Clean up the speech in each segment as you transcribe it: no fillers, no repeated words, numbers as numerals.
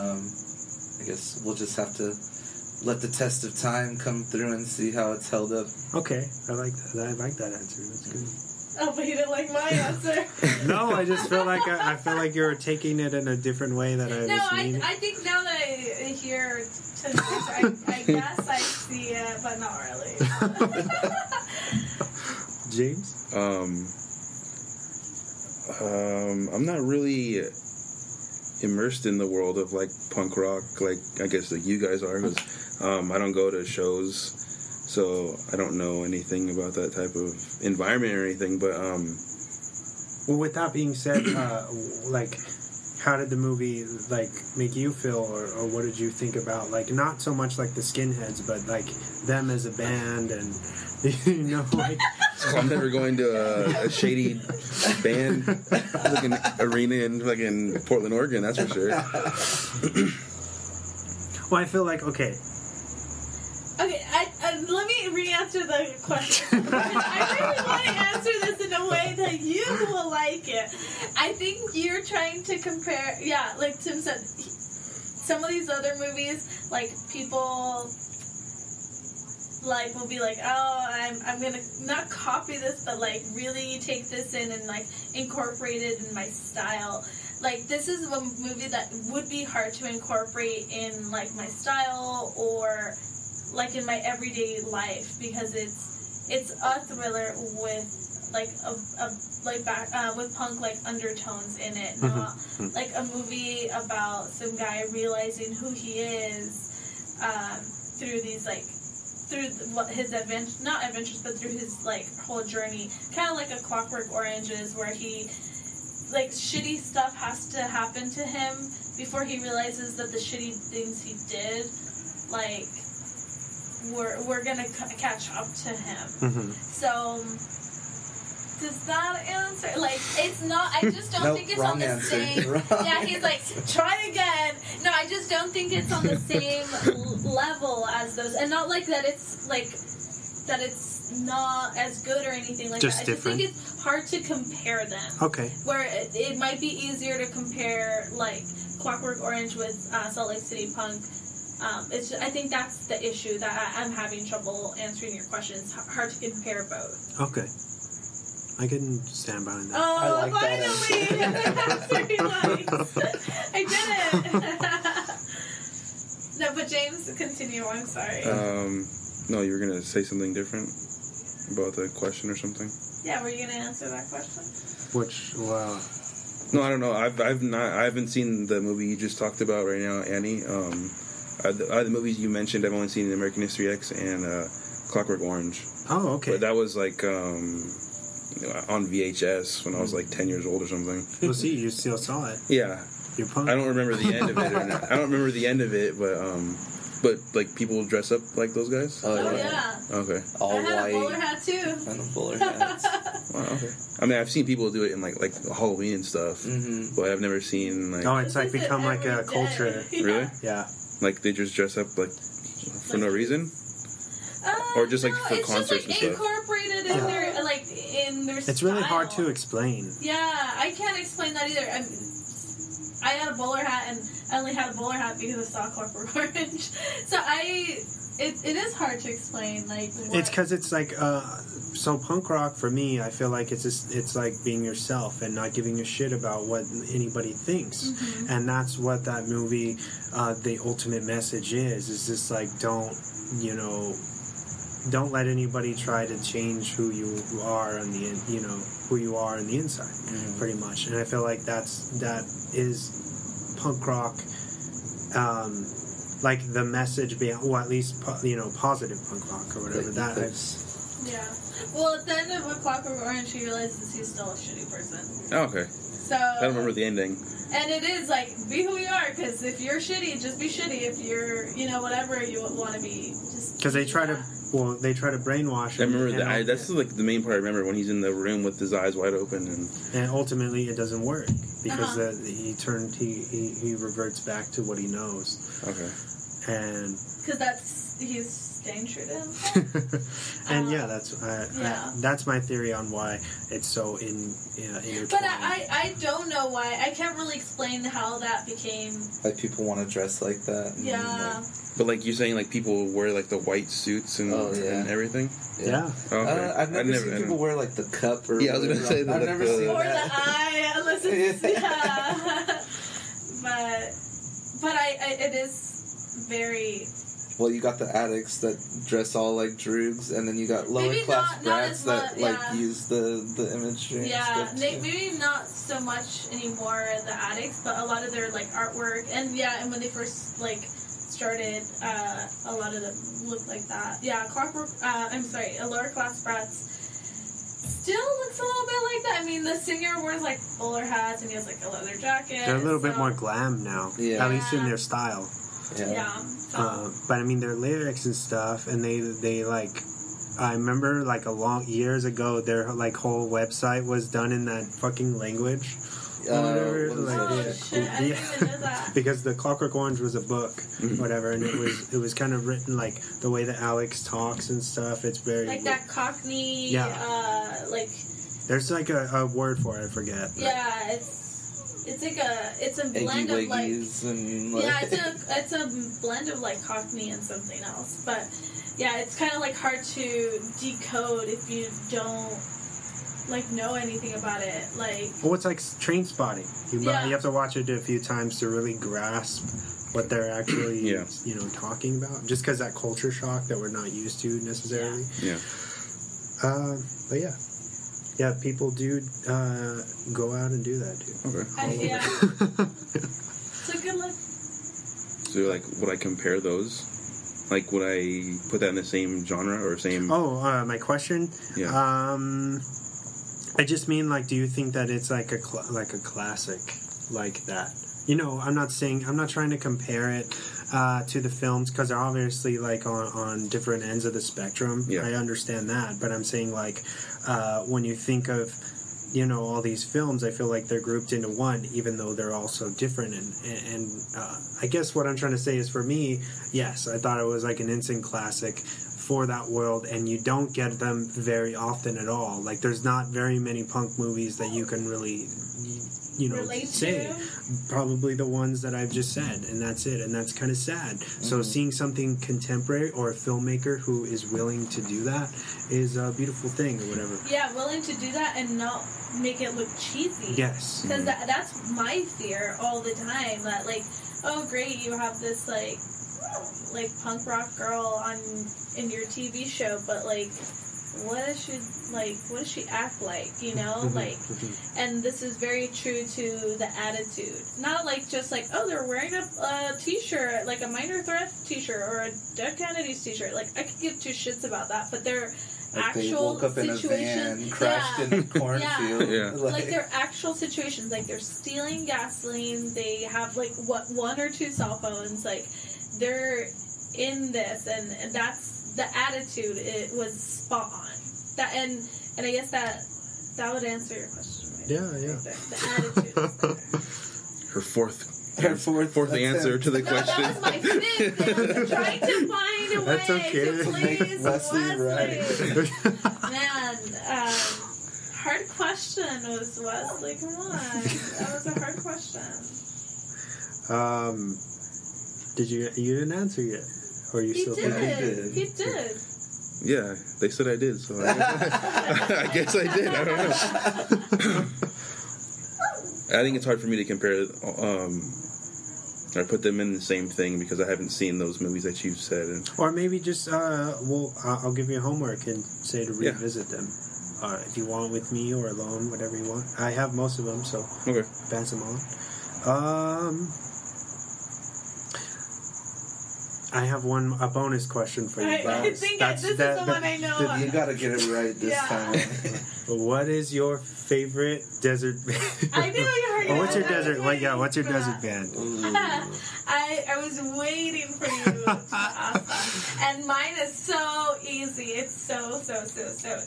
I guess we'll just have to let the test of time come through and see how it's held up. Okay, I like that. I like that answer. That's good. Oh, but you didn't like my answer. No, I just feel like I feel like you're taking it in a different way that I. No, just mean. I think now that I hear, I guess I see it, but not really. James? I'm not really immersed in the world of like punk rock, like I guess like you guys are. 'Cause, I don't go to shows, so I don't know anything about that type of environment or anything. But well, with that being said, like, how did the movie like make you feel, or what did you think about like not so much like the skinheads, but like them as a band and you know like. So I'm never going to a shady band looking arena in fucking Portland, Oregon, that's for sure. Well, I feel like, okay. Okay, let me re-answer the question. I really want to answer this in a way that you will like it. I think you're trying to compare, yeah, like Tim said, some of these other movies, like people... like we'll be like, oh, I'm gonna not copy this, but like really take this in and like incorporate it in my style. Like this is a movie that would be hard to incorporate in like my style or like in my everyday life because it's a thriller with like a like back with punk like undertones in it, not like a movie about some guy realizing who he is through these like. Through his adventure, not adventures, but through his like whole journey, kind of like a Clockwork Orange, where he like shitty stuff has to happen to him before he realizes that the shitty things he did, like we're gonna catch up to him. Mm-hmm. So does that answer? Like it's not. I just don't think it's on the answer. Same. Wrong. Yeah, he's like try again. No, I just don't think it's on the same. Level as those, and not like that it's like that it's not as good or anything like just that. I just think it's hard to compare them. Okay, where it might be easier to compare like Clockwork Orange with Salt Lake City Punk. It's I think that's the issue that I'm having trouble answering your questions. Hard to compare both. Okay, I can stand by that. Oh, I like finally! I did it. No, but James, continue. I'm sorry. No, you were going to say something different about the question or something? Yeah, were you going to answer that question? Which, wow. No, I don't know. I haven't seen the movie you just talked about right now, Annie. The movies you mentioned, I've only seen American History X and Clockwork Orange. Oh, okay. But that was like... on VHS when I was like 10 years old or something. Well, see, you still saw it. Yeah. You're punk. I don't remember the end of it. I don't remember the end of it, but like people dress up like those guys. Oh yeah. Okay. All I had white. A bowler hat too. I had a bowler hat. Wow. Okay. I mean, I've seen people do it in like Halloween and stuff, mm-hmm. but I've never seen like. Oh, it's like become like a culture. Yeah. Really? Yeah. Like they just dress up like for no reason. Or just like no, for concerts like, and stuff. Incorporated in their like in their. It's style. Really hard to explain. Yeah, I can't explain that either. I had a bowler hat, and I only had a bowler hat because I saw Clockwork Orange. So it is hard to explain. Like what. It's because it's like so punk rock for me. I feel like it's just it's like being yourself and not giving a shit about what anybody thinks, mm-hmm. and that's what that movie, the ultimate message is. Is just like don't you know. Don't let anybody try to change who you are on the you know who you are on the inside, mm-hmm. pretty much. And I feel like that is punk rock, like the message behind, well, at least you know positive punk rock or whatever that is. Yeah. Well, at the end of A Clockwork Orange, he realizes he's still a shitty person. Oh, okay. So I don't remember the ending. And it is like be who you are, because if you're shitty, just be shitty. If you're you know whatever you want to be, just because they try to. Well, they try to brainwash him. I remember that's like the main part I remember when he's in the room with his eyes wide open, and ultimately it doesn't work because he reverts back to what he knows. Okay, and because he's staying true to himself. And that's my theory on why it's so intertwined. But I don't know why. I can't really explain how that became... Like, people want to dress like that. And, yeah. But you're saying, people wear, the white suits and everything? Yeah. Oh, okay. I've never seen people wear, the cup or... Yeah, I was going to say that. I've never seen that. Or the eye, unless it's... Yeah. But it is very... Well, you got the addicts that dress all like droogs, and then you got lower-class brats that use the imagery. Yeah, and stuff maybe not so much anymore the addicts, but a lot of their artwork, and when they first started, a lot of them looked like that. Yeah, lower-class brats still looks a little bit like that. I mean, the singer wears bowler hats, and he has a leather jacket. They're a little bit more glam now, at least in their style. Yeah. But I mean, their lyrics and stuff, and they I remember years ago their whole website was done in that fucking language. Because the Clockwork Orange was a book, whatever, and it was kind of written the way that Alex talks and stuff. It's very that Cockney. Yeah. There's a word for it. I forget. Yeah. But. It's a blend of it's a blend of Cockney and something else. But yeah, it's kind of hard to decode if you don't know anything about it. It's train spotting. You have to watch it a few times to really grasp what they're actually talking about. Just because that culture shock that we're not used to necessarily. Yeah. Yeah, people do go out and do that too. Okay. So good luck. So, would I compare those? Would I put that in the same genre or same? Oh, my question. Yeah. I just mean do you think that it's a classic like that? I'm not saying I'm not trying to compare it to the films because they're obviously on different ends of the spectrum. Yeah. I understand that, but I'm saying when you think of, all these films, I feel they're grouped into one, even though they're all so different. And I guess what I'm trying to say is, for me, yes, I thought it was an instant classic for that world, and you don't get them very often at all. There's not very many punk movies that you can really... relate say to? Probably the ones that I've just said, and that's it, and that's kind of sad. Mm-hmm. So seeing something contemporary or a filmmaker who is willing to do that is a beautiful thing or whatever. Yeah, willing to do that and not make it look cheesy. Yes. Because that's my fear all the time, that oh great, you have this punk rock girl in your TV show, but what does she act like, and this is very true to the attitude. Not they're wearing a t-shirt, a Minor Threat t-shirt or a Dead Kennedys t-shirt. I could give two shits about that, but their actual situations. They woke up in a van, crashed in a cornfield. Yeah. Their actual situations, they're stealing gasoline, they have, one or two cell phones, they're in this, and that's the attitude. It was spot on. That and I guess that would answer your question. Right? Yeah, yeah. The attitude. Her fourth answer to the question. That was my fifth. I was trying to find a way to please Wesley. Man, hard question was Wesley. Come on, that was a hard question. Did you didn't answer yet? Or you still did. He did. Yeah, they said I did, so I guess I did. I don't know. I think it's hard for me to compare. I put them in the same thing because I haven't seen those movies that you've said. Or maybe just, I'll give you homework and say to revisit them. If you want, with me or alone, whatever you want. I have most of them, so pass them on. I have a bonus question for you guys. I think this is the one I know. You got to get it right this time. What is your favorite desert band? I knew you heard it. What's your desert band? I was waiting for you to ask that. And mine is so easy. It's so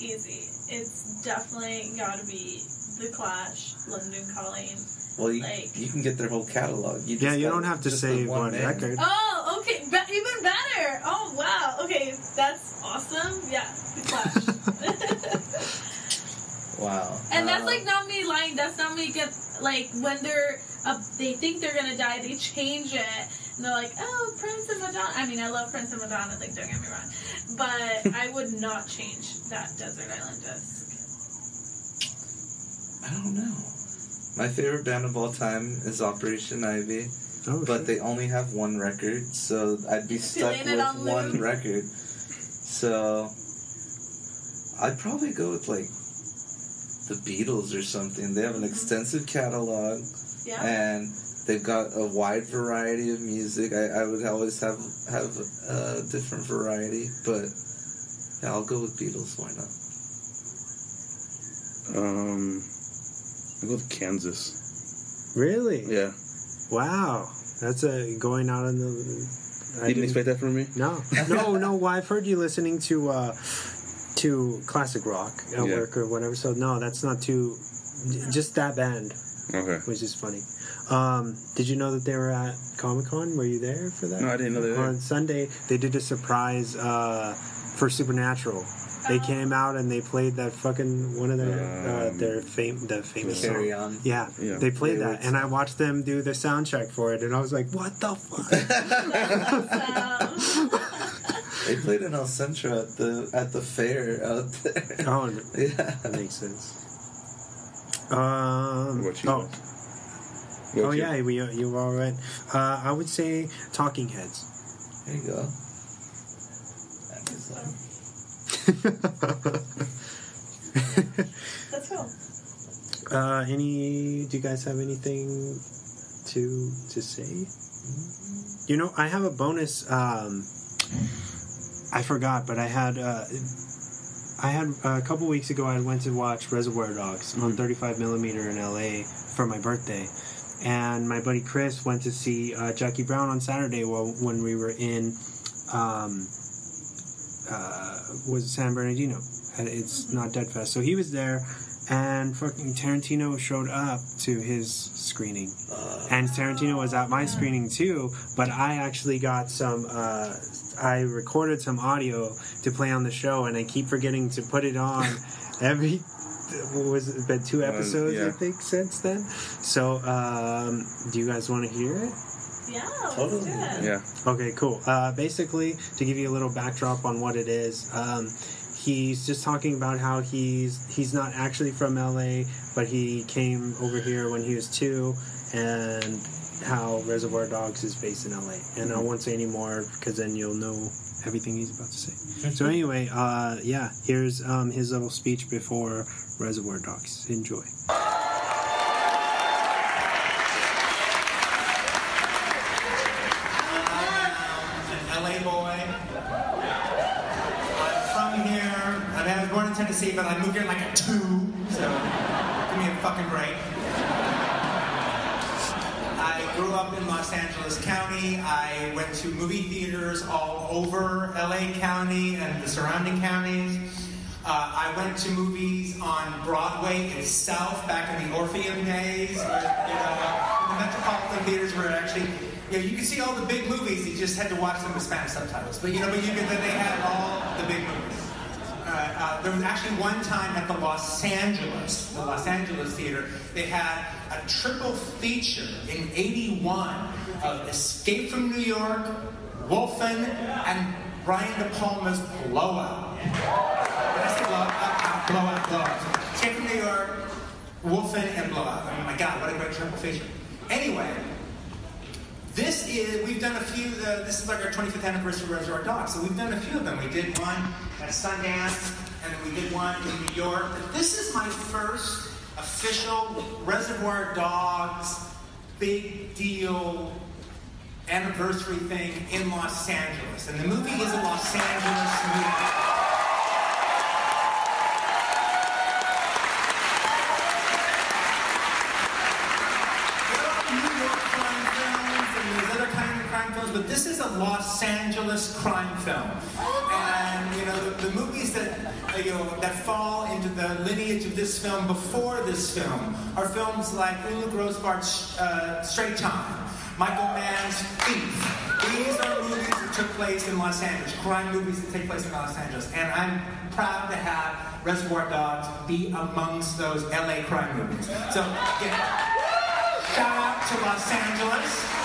easy. It's definitely got to be The Clash, London Calling. Well, you can get their whole catalog. You don't have to say one record. Oh, okay. Even better. Oh, wow. Okay. okay, that's awesome. Yeah, The Clash. Wow. And that's like not me lying. That's not me get like when they're they think they're gonna die, they change it and they're like, oh, Prince and Madonna. I mean, I love Prince and Madonna. Like, don't get me wrong, but I would not change that Desert Island disc. I don't know. My favorite band of all time is Operation Ivy. Oh, but shit. They only have one record, so I'd be stuck with one record. So I'd probably go with like the Beatles or something. They have an extensive catalog, and they've got a wide variety of music. I would always have a different variety, but yeah, I'll go with Beatles. Why not? I'll go with Kansas. Really? Yeah. Wow, that's a going out on the. You didn't expect that from me? No, no. Well, I've heard you listening to classic rock at work or whatever. So no, that's not too. Just that band. Okay. Which is funny. Did you know that they were at Comic Con? Were you there for that? No, I didn't know they were. On Sunday, they did a surprise for Supernatural. They came out and they played that fucking one of their famous Carry On. Yeah, yeah, they played that, and I watched them do the soundtrack for it, and I was like, "What the fuck?" They played in El Centro at the fair out there. Oh, yeah, that makes sense. You were all right. I would say Talking Heads. There you go. That is like. That's cool. Do you guys have anything to say? You know, I have a bonus. I forgot, but I had a couple weeks ago. I went to watch Reservoir Dogs on 35mm in LA for my birthday, and my buddy Chris went to see Jackie Brown on Saturday when we were in. Was San Bernardino. It's not Dead Fest. So he was there, and fucking Tarantino showed up to his screening. And Tarantino was at my screening too, but I actually got some, I recorded some audio to play on the show, and I keep forgetting to put it on every... It's been 2 episodes, I think, since then. So, do you guys want to hear it? Yeah, totally. Good. Yeah. Okay, cool. Basically, to give you a little backdrop on what it is, he's just talking about how he's not actually from LA, but he came over here when he was 2, and how Reservoir Dogs is based in LA. And I won't say any more because then you'll know everything he's about to say. So anyway, here's his little speech before Reservoir Dogs. Enjoy. Tennessee, but I moved here like a 2, so give me a fucking break. I grew up in Los Angeles County. I went to movie theaters all over LA County and the surrounding counties. I went to movies on Broadway itself back in the Orpheum days. The Metropolitan Theaters were actually, you could see all the big movies, you just had to watch them with Spanish subtitles. But they had all the big movies. There was actually one time at the Los Angeles Theater, they had a triple feature in 81 of Escape from New York, Wolfen, and Brian De Palma's Blowout. Blowout. Escape from New York, Wolfen, and Blowout. Oh my God, what a great triple feature. Anyway, we've done a few, this is like our 25th anniversary of Reservoir Dogs, so we've done a few of them. We did one at Sundance, and then we did one in New York. But this is my first official Reservoir Dogs big deal anniversary thing in Los Angeles. And the movie is a Los Angeles movie. But this is a Los Angeles crime film, and the movies that that fall into the lineage of this film before this film are films like Ulu Grosbart's Straight Time, Michael Mann's Thief. These are movies that took place in Los Angeles, crime movies that take place in Los Angeles. And I'm proud to have Reservoir Dogs be amongst those LA crime movies. So, yeah. Shout out to Los Angeles.